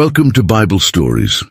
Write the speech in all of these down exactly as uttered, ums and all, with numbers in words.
Welcome to Bible Stories,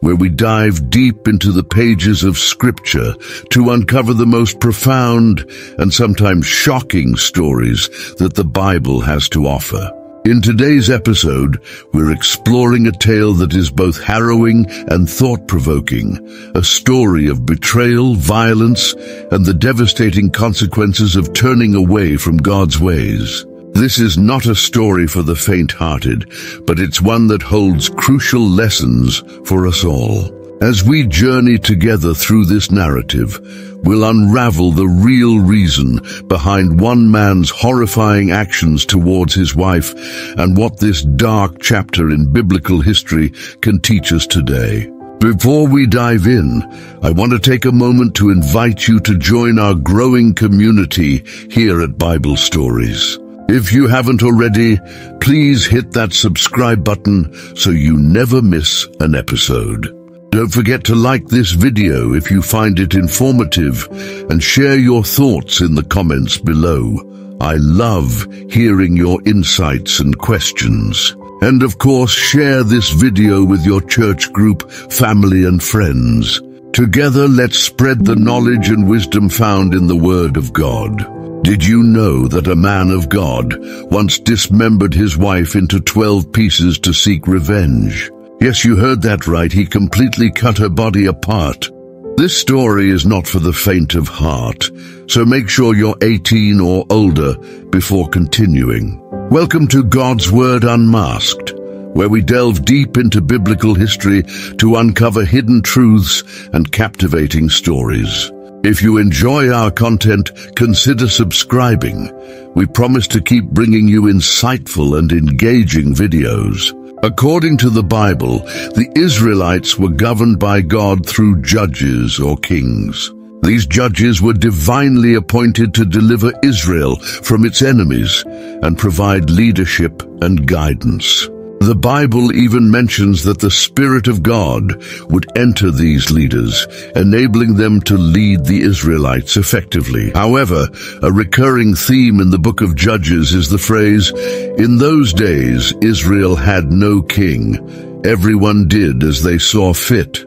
where we dive deep into the pages of Scripture to uncover the most profound and sometimes shocking stories that the Bible has to offer. In today's episode, we're exploring a tale that is both harrowing and thought-provoking, a story of betrayal, violence, and the devastating consequences of turning away from God's ways. This is not a story for the faint-hearted, but it's one that holds crucial lessons for us all. As we journey together through this narrative, we'll unravel the real reason behind one man's horrifying actions towards his wife and what this dark chapter in biblical history can teach us today. Before we dive in, I want to take a moment to invite you to join our growing community here at Bible Stories. If you haven't already, please hit that subscribe button so you never miss an episode. Don't forget to like this video if you find it informative and share your thoughts in the comments below. I love hearing your insights and questions. And of course, share this video with your church group, family and friends. Together, let's spread the knowledge and wisdom found in the Word of God. Did you know that a man of God once dismembered his wife into twelve pieces to seek revenge? Yes, you heard that right. He completely cut her body apart. This story is not for the faint of heart, so make sure you're eighteen or older before continuing. Welcome to God's Word Unmasked, where we delve deep into biblical history to uncover hidden truths and captivating stories. If you enjoy our content, consider subscribing. We promise to keep bringing you insightful and engaging videos. According to the Bible, the Israelites were governed by God through judges or kings. These judges were divinely appointed to deliver Israel from its enemies and provide leadership and guidance. The Bible even mentions that the Spirit of God would enter these leaders, enabling them to lead the Israelites effectively. However, a recurring theme in the book of Judges is the phrase, "In those days Israel had no king. Everyone did as they saw fit."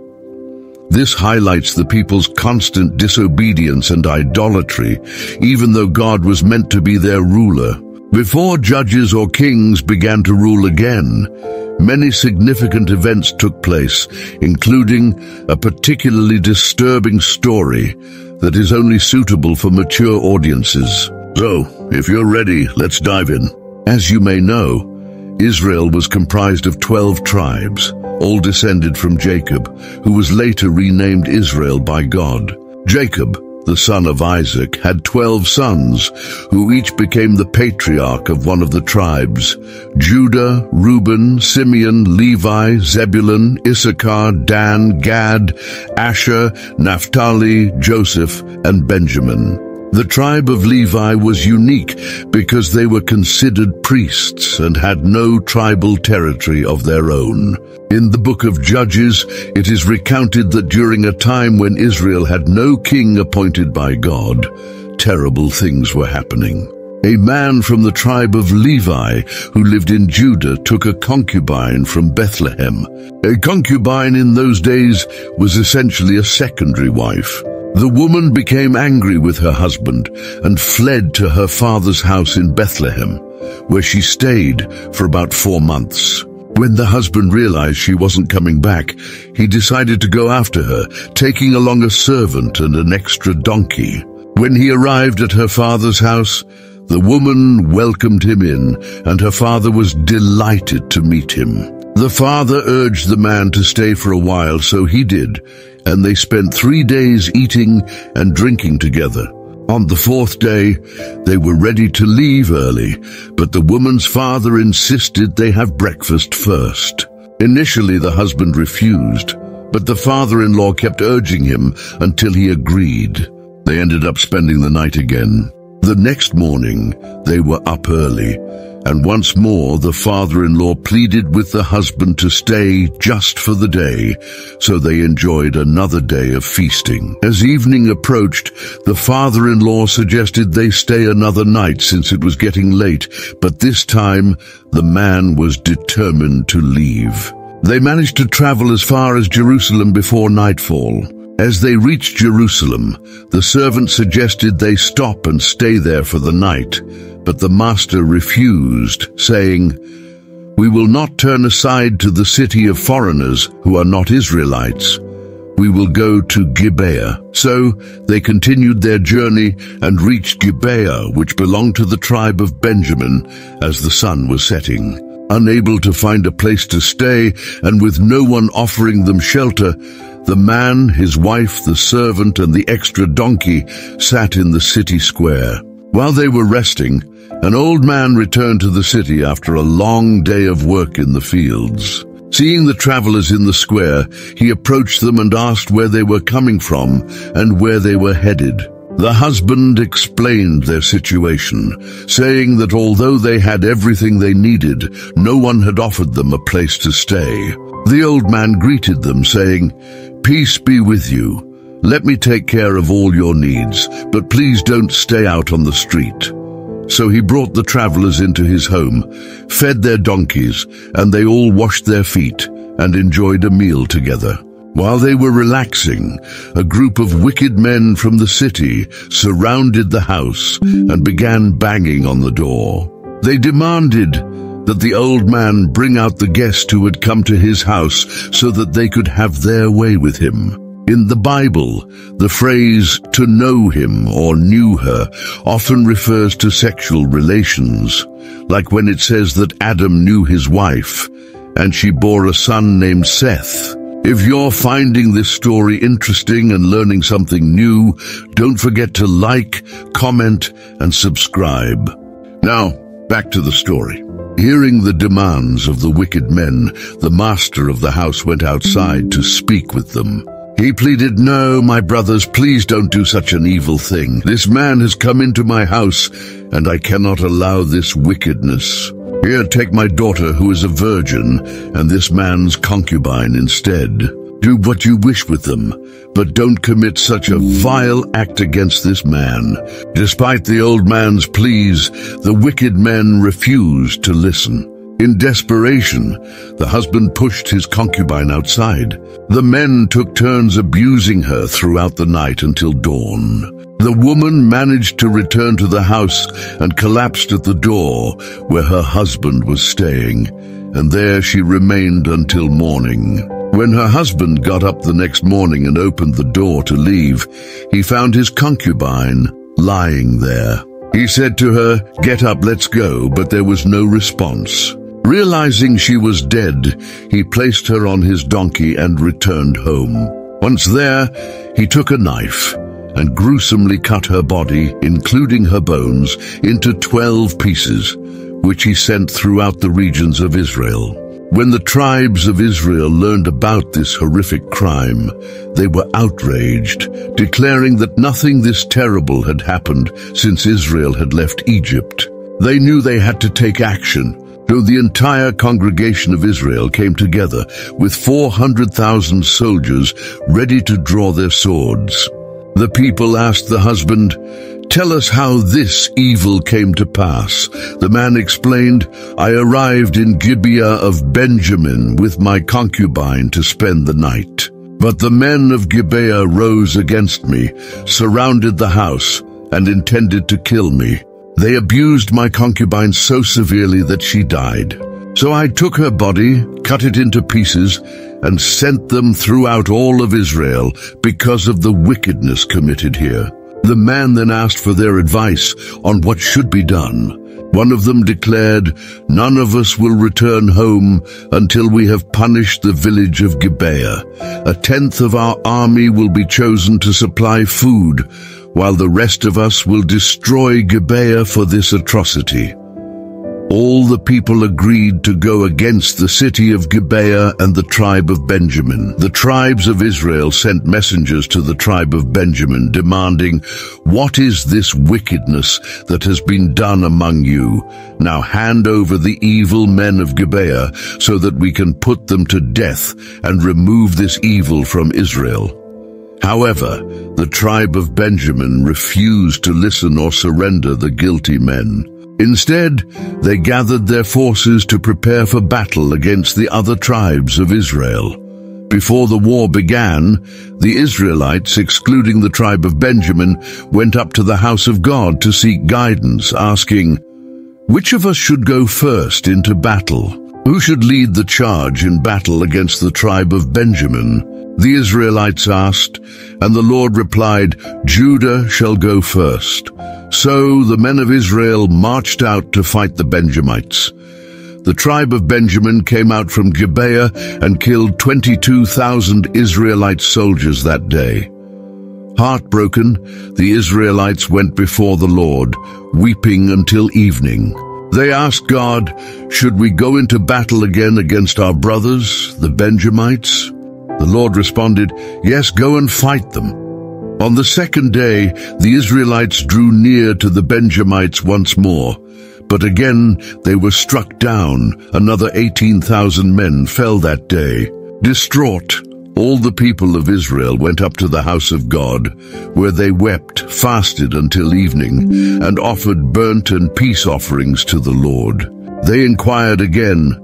This highlights the people's constant disobedience and idolatry, even though God was meant to be their ruler. Before judges or kings began to rule again, many significant events took place, including a particularly disturbing story that is only suitable for mature audiences. So, if you're ready, let's dive in. As you may know, Israel was comprised of twelve tribes, all descended from Jacob, who was later renamed Israel by God. Jacob, the son of Isaac, had twelve sons, who each became the patriarch of one of the tribes: Judah, Reuben, Simeon, Levi, Zebulun, Issachar, Dan, Gad, Asher, Naphtali, Joseph, and Benjamin. The tribe of Levi was unique because they were considered priests and had no tribal territory of their own. In the book of Judges, it is recounted that during a time when Israel had no king appointed by God, terrible things were happening. A man from the tribe of Levi who lived in Judah took a concubine from Bethlehem. A concubine in those days was essentially a secondary wife. The woman became angry with her husband and fled to her father's house in Bethlehem, where she stayed for about four months. When the husband realized she wasn't coming back, he decided to go after her, taking along a servant and an extra donkey. When he arrived at her father's house, the woman welcomed him in, and her father was delighted to meet him. The father urged the man to stay for a while, so he did, and they spent three days eating and drinking together. On the fourth day, they were ready to leave early, but the woman's father insisted they have breakfast first. Initially, the husband refused, but the father-in-law kept urging him until he agreed. They ended up spending the night again. The next morning, they were up early, and once more the father-in-law pleaded with the husband to stay just for the day, so they enjoyed another day of feasting. As evening approached, the father-in-law suggested they stay another night since it was getting late, but this time the man was determined to leave. They managed to travel as far as Jerusalem before nightfall. As they reached Jerusalem, the servant suggested they stop and stay there for the night, but the master refused, saying, "We will not turn aside to the city of foreigners who are not Israelites. We will go to Gibeah." So they continued their journey and reached Gibeah, which belonged to the tribe of Benjamin, as the sun was setting. Unable to find a place to stay, and with no one offering them shelter, the man, his wife, the servant, and the extra donkey sat in the city square. While they were resting, an old man returned to the city after a long day of work in the fields. Seeing the travelers in the square, he approached them and asked where they were coming from and where they were headed. The husband explained their situation, saying that although they had everything they needed, no one had offered them a place to stay. The old man greeted them, saying, "Peace be with you. Let me take care of all your needs, but please don't stay out on the street." So he brought the travelers into his home, fed their donkeys, and they all washed their feet and enjoyed a meal together. While they were relaxing, a group of wicked men from the city surrounded the house and began banging on the door. They demanded that the old man bring out the guest who had come to his house so that they could have their way with him. In the Bible, the phrase "to know him" or "knew her" often refers to sexual relations, like when it says that Adam knew his wife, and she bore a son named Seth. If you're finding this story interesting and learning something new, don't forget to like, comment, and subscribe. Now, back to the story. Hearing the demands of the wicked men, the master of the house went outside to speak with them. He pleaded, "No, my brothers, please don't do such an evil thing. This man has come into my house, and I cannot allow this wickedness. Here, take my daughter, who is a virgin, and this man's concubine instead. Do what you wish with them, but don't commit such a vile act against this man." Despite the old man's pleas, the wicked men refused to listen. In desperation, the husband pushed his concubine outside. The men took turns abusing her throughout the night until dawn. The woman managed to return to the house and collapsed at the door where her husband was staying, and there she remained until morning. When her husband got up the next morning and opened the door to leave, he found his concubine lying there. He said to her, "Get up, let's go," but there was no response. Realizing she was dead, he placed her on his donkey and returned home. Once there, he took a knife and gruesomely cut her body, including her bones, into twelve pieces, which he sent throughout the regions of Israel. When the tribes of Israel learned about this horrific crime, they were outraged, declaring that nothing this terrible had happened since Israel had left Egypt. They knew they had to take action, so the entire congregation of Israel came together with four hundred thousand soldiers ready to draw their swords. The people asked the husband, "Tell us how this evil came to pass." The man explained, "I arrived in Gibeah of Benjamin with my concubine to spend the night. But the men of Gibeah rose against me, surrounded the house, and intended to kill me. They abused my concubine so severely that she died. So I took her body, cut it into pieces, and sent them throughout all of Israel because of the wickedness committed here." The man then asked for their advice on what should be done. One of them declared, "None of us will return home until we have punished the village of Gibeah. A tenth of our army will be chosen to supply food, while the rest of us will destroy Gibeah for this atrocity." All the people agreed to go against the city of Gibeah and the tribe of Benjamin. The tribes of Israel sent messengers to the tribe of Benjamin, demanding, "What is this wickedness that has been done among you? Now hand over the evil men of Gibeah so that we can put them to death and remove this evil from Israel." However, the tribe of Benjamin refused to listen or surrender the guilty men. Instead, they gathered their forces to prepare for battle against the other tribes of Israel. Before the war began, the Israelites, excluding the tribe of Benjamin, went up to the house of God to seek guidance, asking, "Which of us should go first into battle? Who should lead the charge in battle against the tribe of Benjamin?" The Israelites asked, and the Lord replied, "Judah shall go first." So the men of Israel marched out to fight the Benjamites. The tribe of Benjamin came out from Gibeah and killed twenty-two thousand Israelite soldiers that day. Heartbroken, the Israelites went before the Lord, weeping until evening. They asked God, "Should we go into battle again against our brothers, the Benjamites?" The Lord responded, "Yes, go and fight them." On the second day, the Israelites drew near to the Benjamites once more. But again they were struck down. Another eighteen thousand men fell that day. Distraught, all the people of Israel went up to the house of God, where they wept, fasted until evening, and offered burnt and peace offerings to the Lord. They inquired again,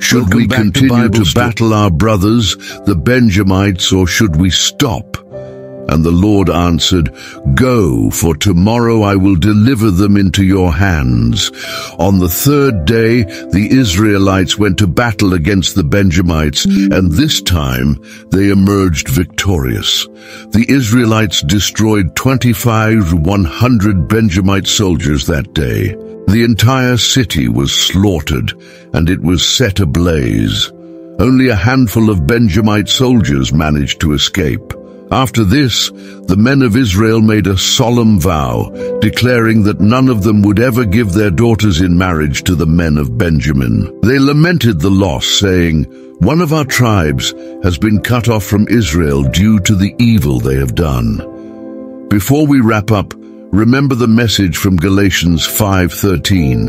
"Should we continue to battle our brothers, the Benjamites, or should we stop?" And the Lord answered, "Go, for tomorrow I will deliver them into your hands." On the third day, the Israelites went to battle against the Benjamites, and this time they emerged victorious. The Israelites destroyed twenty-five to one hundred Benjamite soldiers that day. The entire city was slaughtered, and it was set ablaze. Only a handful of Benjamite soldiers managed to escape. After this, the men of Israel made a solemn vow, declaring that none of them would ever give their daughters in marriage to the men of Benjamin. They lamented the loss, saying, "One of our tribes has been cut off from Israel due to the evil they have done." Before we wrap up, remember the message from Galatians five thirteen.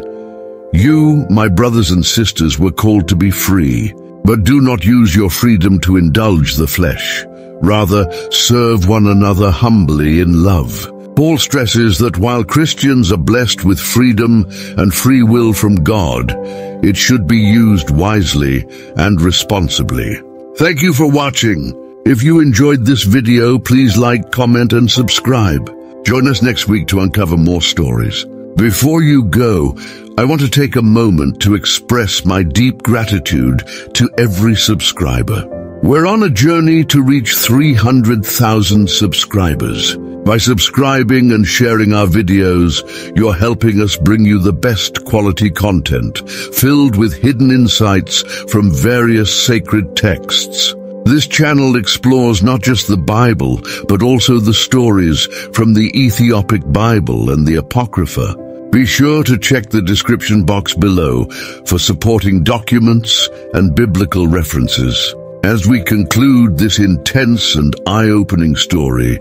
"You, my brothers and sisters, were called to be free, but do not use your freedom to indulge the flesh. Rather, serve one another humbly in love." Paul stresses that while Christians are blessed with freedom and free will from God, it should be used wisely and responsibly. Thank you for watching. If you enjoyed this video, please like, comment, and subscribe. Join us next week to uncover more stories. Before you go, I want to take a moment to express my deep gratitude to every subscriber. We're on a journey to reach three hundred thousand subscribers. By subscribing and sharing our videos, you're helping us bring you the best quality content, filled with hidden insights from various sacred texts. This channel explores not just the Bible, but also the stories from the Ethiopic Bible and the Apocrypha. Be sure to check the description box below for supporting documents and biblical references. As we conclude this intense and eye-opening story,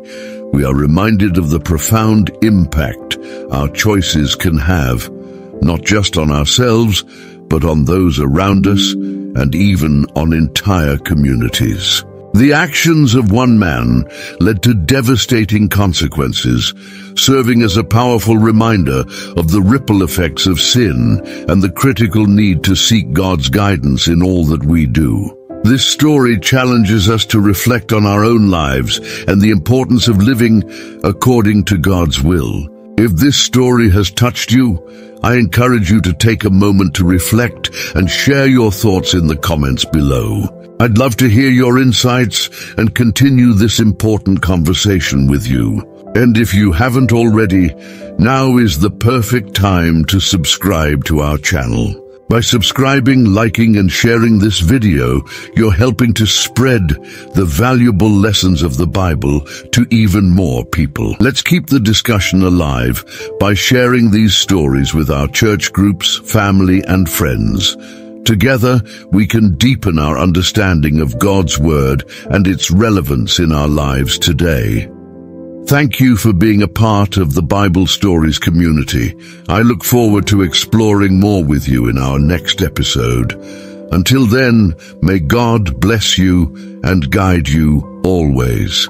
we are reminded of the profound impact our choices can have, not just on ourselves, but on those around us and even on entire communities. The actions of one man led to devastating consequences, serving as a powerful reminder of the ripple effects of sin and the critical need to seek God's guidance in all that we do. This story challenges us to reflect on our own lives and the importance of living according to God's will. If this story has touched you, I encourage you to take a moment to reflect and share your thoughts in the comments below. I'd love to hear your insights and continue this important conversation with you. And if you haven't already, now is the perfect time to subscribe to our channel. By subscribing, liking, and sharing this video, you're helping to spread the valuable lessons of the Bible to even more people. Let's keep the discussion alive by sharing these stories with our church groups, family, and friends. Together, we can deepen our understanding of God's Word and its relevance in our lives today. Thank you for being a part of the Bible Stories community. I look forward to exploring more with you in our next episode. Until then, may God bless you and guide you always.